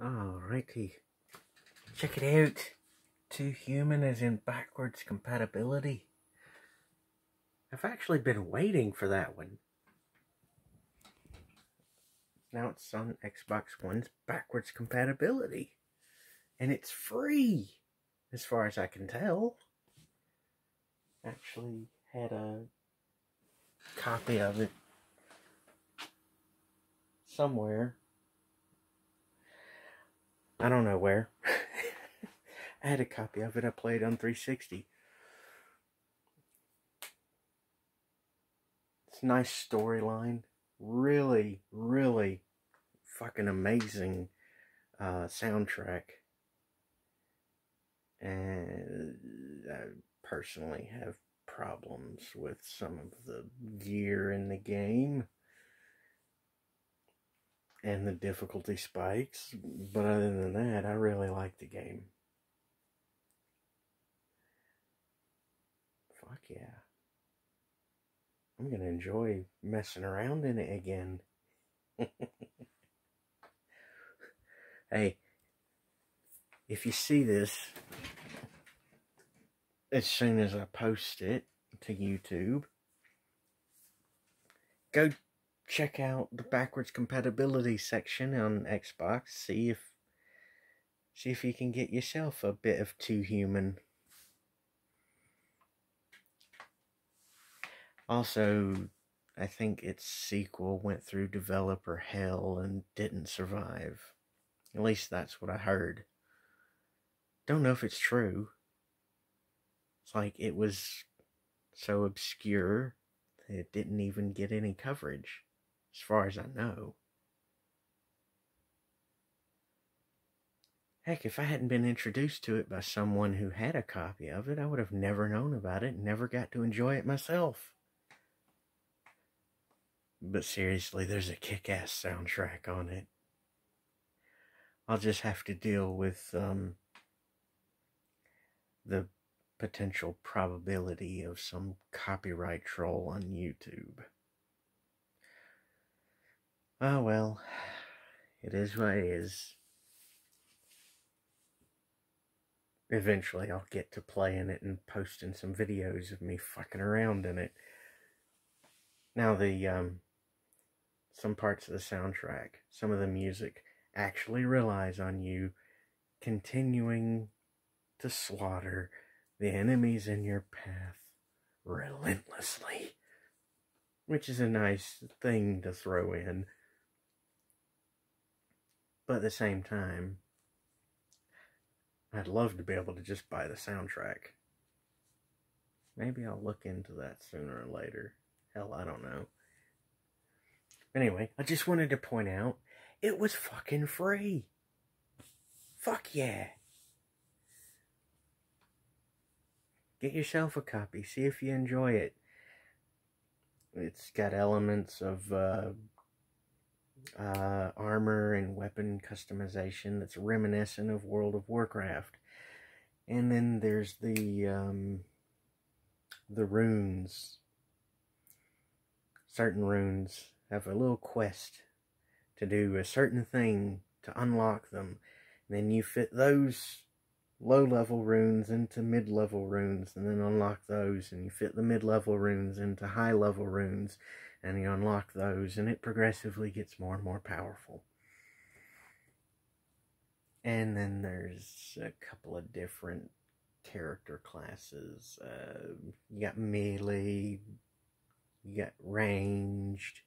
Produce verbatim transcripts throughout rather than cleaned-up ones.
Alrighty, check it out. Too Human is in backwards compatibility. I've actually been waiting for that one. Now it's on Xbox One's backwards compatibility. And it's free, as far as I can tell. Actually had a copy of it somewhere. I don't know where. I had a copy of it. I played on three sixty. It's a nice storyline. Really, really fucking amazing uh, soundtrack. And I personally have problems with some of the gear in the game and the difficulty spikes, but other than that, I really like the game. Fuck yeah. I'm going to enjoy messing around in it again. Hey, if you see this as soon as I post it to YouTube, go check out the backwards compatibility section on Xbox. See if see if you can get yourself a bit of Too Human. Also, I think its sequel went through developer hell and didn't survive. At least that's what I heard. Don't know if it's true. It's like it was so obscure that it didn't even get any coverage, as far as I know. Heck, if I hadn't been introduced to it by someone who had a copy of it, I would have never known about it and never got to enjoy it myself. But seriously, there's a kick-ass soundtrack on it. I'll just have to deal with um, the potential probability of some copyright troll on YouTube. Oh well, it is what it is. Eventually I'll get to playing it and posting some videos of me fucking around in it. Now the, um, some parts of the soundtrack, some of the music actually relies on you continuing to slaughter the enemies in your path relentlessly, which is a nice thing to throw in. But at the same time, I'd love to be able to just buy the soundtrack. Maybe I'll look into that sooner or later. Hell, I don't know. Anyway, I just wanted to point out, it was fucking free. Fuck yeah. Get yourself a copy. See if you enjoy it. It's got elements of uh, uh, armor and weapon customization that's reminiscent of World of Warcraft. And then there's the, um, the runes. Certain runes have a little quest to do a certain thing to unlock them. And then you fit those low-level runes into mid-level runes, and then unlock those. And you fit the mid-level runes into high-level runes, and you unlock those. And it progressively gets more and more powerful. And then there's a couple of different character classes. Uh, you got melee. You got ranged,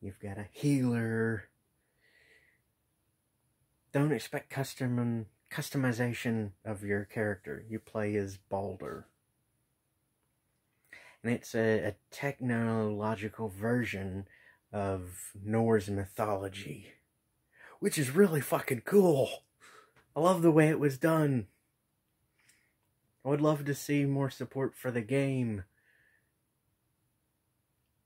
you've got a healer. Don't expect custom customization of your character. You play as Balder. And it's a, a technological version of Norse mythology, which is really fucking cool. I love the way it was done. I would love to see more support for the game.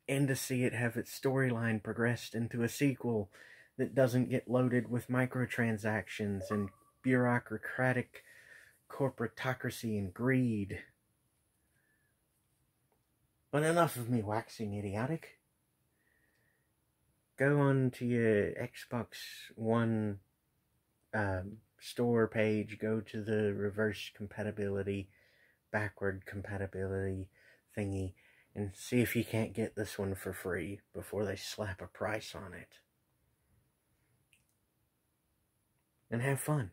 And to see it have its storyline progressed into a sequel that doesn't get loaded with microtransactions and bureaucratic corporatocracy and greed. But enough of me waxing idiotic. Go on to your Xbox One um, store page, go to the reverse compatibility, backward compatibility thingy, and see if you can't get this one for free before they slap a price on it. And have fun.